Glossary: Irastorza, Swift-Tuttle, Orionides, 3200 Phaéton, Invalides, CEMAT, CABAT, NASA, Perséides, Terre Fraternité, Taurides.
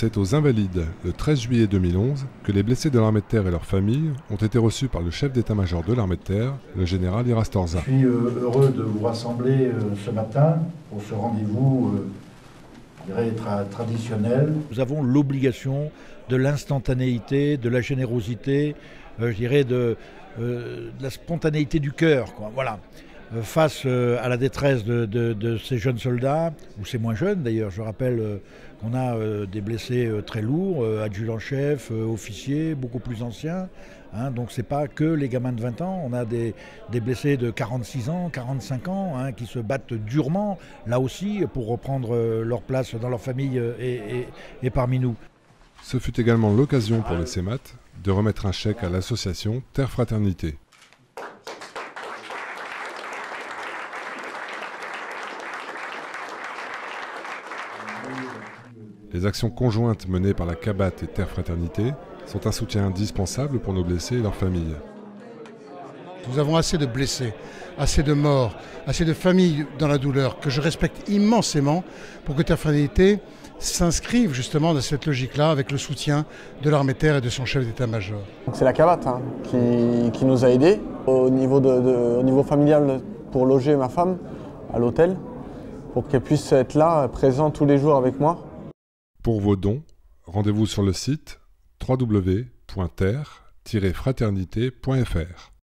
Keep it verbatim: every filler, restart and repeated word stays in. C'est aux Invalides, le treize juillet deux mille onze, que les blessés de l'armée de terre et leurs familles ont été reçus par le chef d'état-major de l'armée de terre, le général Irastorza. Je suis heureux de vous rassembler ce matin pour ce rendez-vous traditionnel. Nous avons l'obligation de l'instantanéité, de la générosité, je dirais de, de la spontanéité du cœur, quoi. Voilà. Face à la détresse de, de, de ces jeunes soldats, ou ces moins jeunes d'ailleurs, je rappelle qu'on a des blessés très lourds, adjudants-chefs, officiers, beaucoup plus anciens, hein, donc c'est pas que les gamins de vingt ans, on a des, des blessés de quarante-six ans, quarante-cinq ans, hein, qui se battent durement, là aussi, pour reprendre leur place dans leur famille et, et, et parmi nous. Ce fut également l'occasion pour le CEMAT de remettre un chèque à l'association Terre Fraternité. Les actions conjointes menées par la CABAT et Terre Fraternité sont un soutien indispensable pour nos blessés et leurs familles. Nous avons assez de blessés, assez de morts, assez de familles dans la douleur que je respecte immensément pour que Terre Fraternité s'inscrive justement dans cette logique-là avec le soutien de l'armée de terre et de son chef d'état-major. C'est la CABAT hein, qui, qui nous a aidés au niveau, de, de, au niveau familial pour loger ma femme à l'hôtel pour qu'elle puisse être là, présente tous les jours avec moi. Pour vos dons, rendez-vous sur le site w w w point terre tiret fraternité point f r.